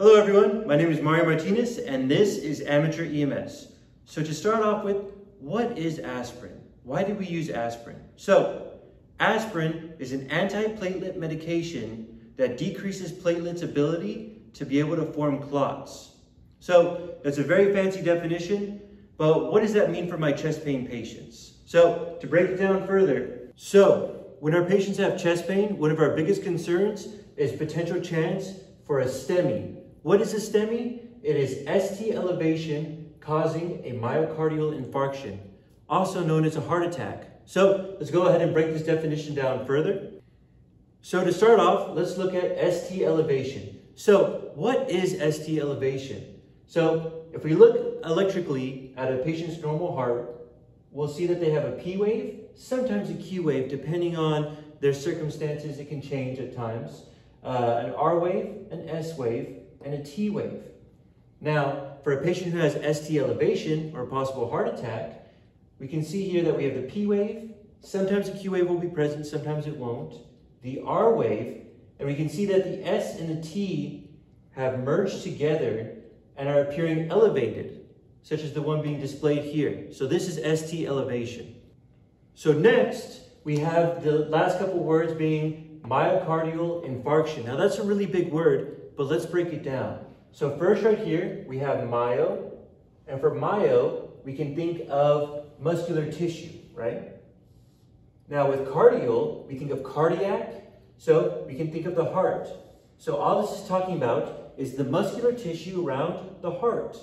Hello everyone, my name is Mario Martinez and this is Amateur EMS. So to start off with, what is aspirin? Why do we use aspirin? So, aspirin is an antiplatelet medication that decreases platelets' ability to be able to form clots. So, that's a very fancy definition, but what does that mean for my chest pain patients? So, to break it down further, when our patients have chest pain, one of our biggest concerns is potential chance for a STEMI. What is a STEMI? It is ST elevation causing a myocardial infarction, also known as a heart attack. So let's go ahead and break this definition down further. So to start off, let's look at ST elevation. So what is ST elevation? So if we look electrically at a patient's normal heart, we'll see that they have a P wave, sometimes a Q wave, depending on their circumstances, it can change at times. An R wave, an S wave, and a T wave. Now, for a patient who has ST elevation or a possible heart attack, we can see here that we have the P wave, sometimes a Q wave will be present, sometimes it won't, the R wave, and we can see that the S and the T have merged together and are appearing elevated, such as the one being displayed here. So this is ST elevation. So next, we have the last couple words being myocardial infarction. Now that's a really big word, but let's break it down. So first right here, we have myo, and for myo, we can think of muscular tissue, right? Now with cardial, we think of cardiac, so we can think of the heart. So all this is talking about is the muscular tissue around the heart,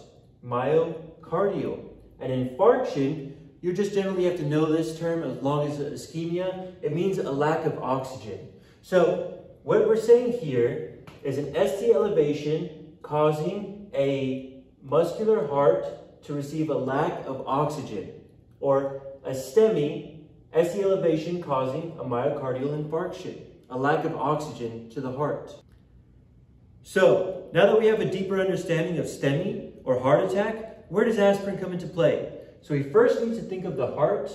myocardial. And infarction, you just generally have to know this term as long as ischemia, it means a lack of oxygen. So what we're saying here is an ST elevation causing a muscular heart to receive a lack of oxygen, or a STEMI, ST elevation causing a myocardial infarction, a lack of oxygen to the heart. So now that we have a deeper understanding of STEMI or heart attack, where does aspirin come into play? So we first need to think of the heart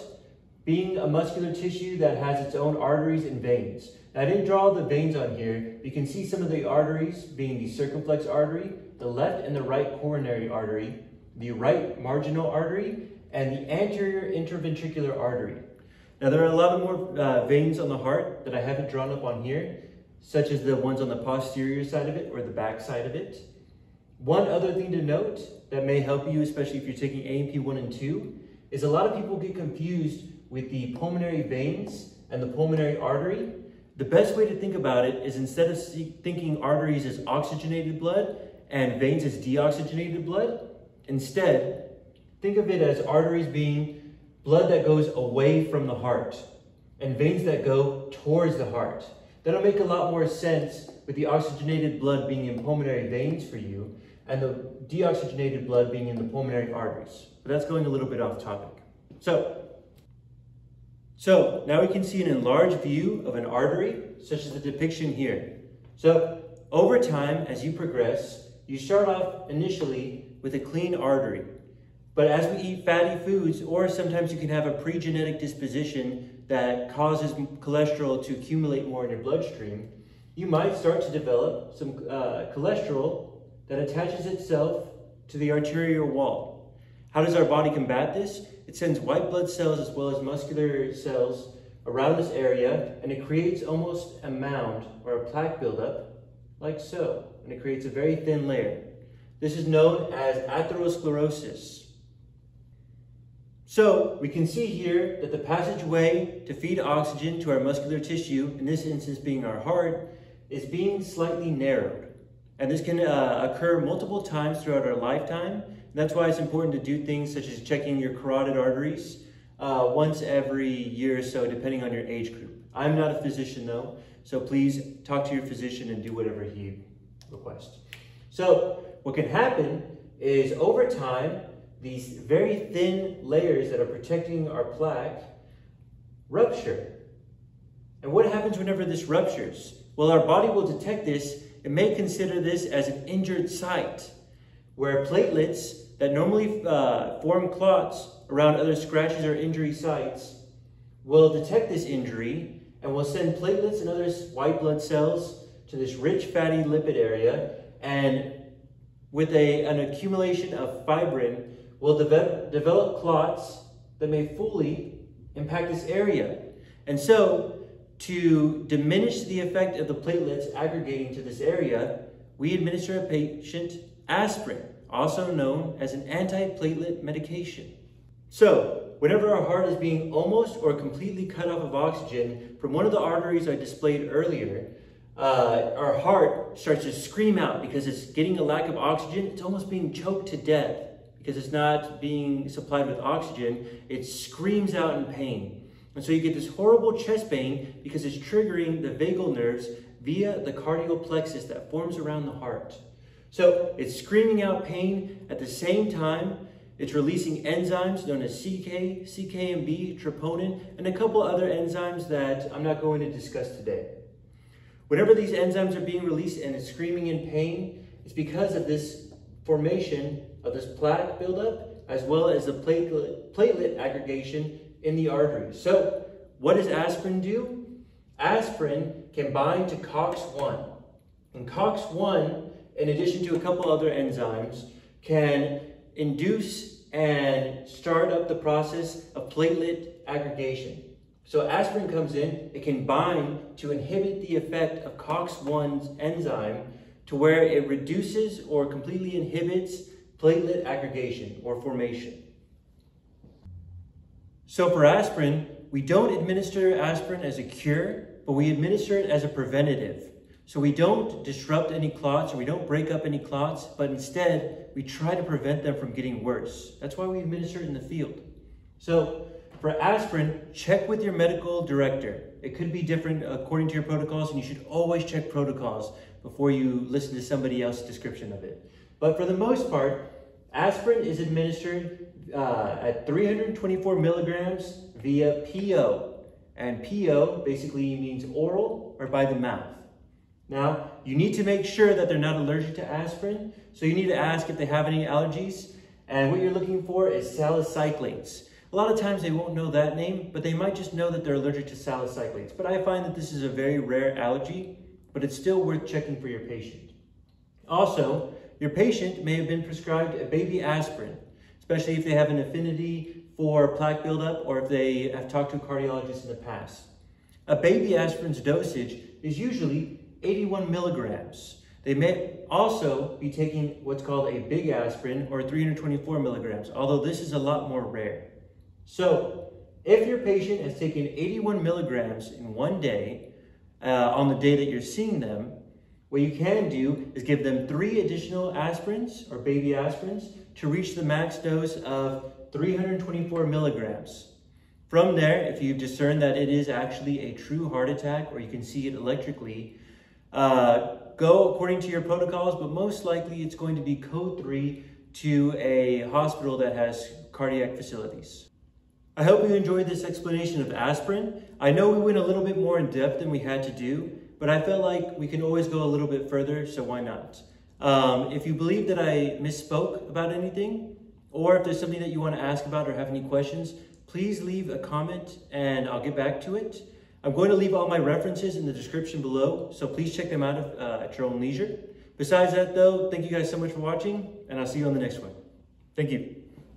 being a muscular tissue that has its own arteries and veins. Now, I didn't draw all the veins on here. You can see some of the arteries being the circumflex artery, the left and the right coronary artery, the right marginal artery, and the anterior interventricular artery. Now, there are a lot of more veins on the heart that I haven't drawn up on here, such as the ones on the posterior side of it or the back side of it. One other thing to note that may help you, especially if you're taking AMP1 and 2, is a lot of people get confused with the pulmonary veins and the pulmonary artery. The best way to think about it is instead of thinking arteries as oxygenated blood and veins as deoxygenated blood, instead, think of it as arteries being blood that goes away from the heart and veins that go towards the heart. That'll make a lot more sense with the oxygenated blood being in pulmonary veins for you and the deoxygenated blood being in the pulmonary arteries. But that's going a little bit off topic. So now we can see an enlarged view of an artery, such as the depiction here. So over time, as you progress, you start off initially with a clean artery. But as we eat fatty foods, or sometimes you can have a pre-genetic disposition that causes cholesterol to accumulate more in your bloodstream, you might start to develop some cholesterol that attaches itself to the arterial wall. How does our body combat this? It sends white blood cells as well as muscular cells around this area, and it creates almost a mound or a plaque buildup, like so, and it creates a very thin layer. This is known as atherosclerosis. So we can see here that the passageway to feed oxygen to our muscular tissue, in this instance being our heart, is being slightly narrowed. And this can occur multiple times throughout our lifetime. That's why it's important to do things such as checking your carotid arteries once every year or so, depending on your age group. I'm not a physician though, so please talk to your physician and do whatever he requests. So what can happen is over time, these very thin layers that are protecting our plaque rupture. And what happens whenever this ruptures? Well, our body will detect this and may consider this as an injured site, where platelets that normally form clots around other scratches or injury sites will detect this injury and will send platelets and other white blood cells to this rich fatty lipid area and with an accumulation of fibrin will develop clots that may fully impact this area. And so, to diminish the effect of the platelets aggregating to this area, we administer a patient aspirin, also known as an antiplatelet medication. So, whenever our heart is being almost or completely cut off of oxygen from one of the arteries I displayed earlier, our heart starts to scream out because it's getting a lack of oxygen. It's almost being choked to death because it's not being supplied with oxygen. It screams out in pain. And so you get this horrible chest pain because it's triggering the vagal nerves via the cardiac plexus that forms around the heart. So it's screaming out pain. At the same time, it's releasing enzymes known as CK, CKMB, troponin, and a couple other enzymes that I'm not going to discuss today. Whenever these enzymes are being released and it's screaming in pain, it's because of this formation of this plaque buildup as well as the platelet aggregation in the artery. So what does aspirin do? Aspirin can bind to COX-1. And COX-1, in addition to a couple other enzymes, can induce and start up the process of platelet aggregation. So aspirin comes in, it can bind to inhibit the effect of COX-1's enzyme to where it reduces or completely inhibits platelet aggregation or formation. So for aspirin, we don't administer aspirin as a cure, but we administer it as a preventative. So we don't disrupt any clots, or we don't break up any clots, but instead we try to prevent them from getting worse. That's why we administer it in the field. So for aspirin, check with your medical director. It could be different according to your protocols, and you should always check protocols before you listen to somebody else's description of it. But for the most part, aspirin is administered at 324 milligrams via PO. And PO basically means oral or by the mouth. Now, you need to make sure that they're not allergic to aspirin, so you need to ask if they have any allergies. And what you're looking for is salicylates. A lot of times they won't know that name, but they might just know that they're allergic to salicylates. But I find that this is a very rare allergy, but it's still worth checking for your patient. Also, your patient may have been prescribed a baby aspirin, especially if they have an affinity for plaque buildup or if they have talked to a cardiologist in the past. A baby aspirin's dosage is usually 81 milligrams. They may also be taking what's called a big aspirin or 324 milligrams, although this is a lot more rare. So, if your patient has taken 81 milligrams in one day, on the day that you're seeing them, what you can do is give them 3 additional aspirins or baby aspirins to reach the max dose of 324 milligrams. From there, if you discern that it is actually a true heart attack or you can see it electrically, go according to your protocols, but most likely it's going to be code 3 to a hospital that has cardiac facilities. I hope you enjoyed this explanation of aspirin. I know we went a little bit more in depth than we had to do, but I felt like we can always go a little bit further, so why not? If you believe that I misspoke about anything, or if there's something that you want to ask about or have any questions, please leave a comment and I'll get back to it. I'm going to leave all my references in the description below, so please check them out at your own leisure. Besides that though, thank you guys so much for watching, and I'll see you on the next one. Thank you.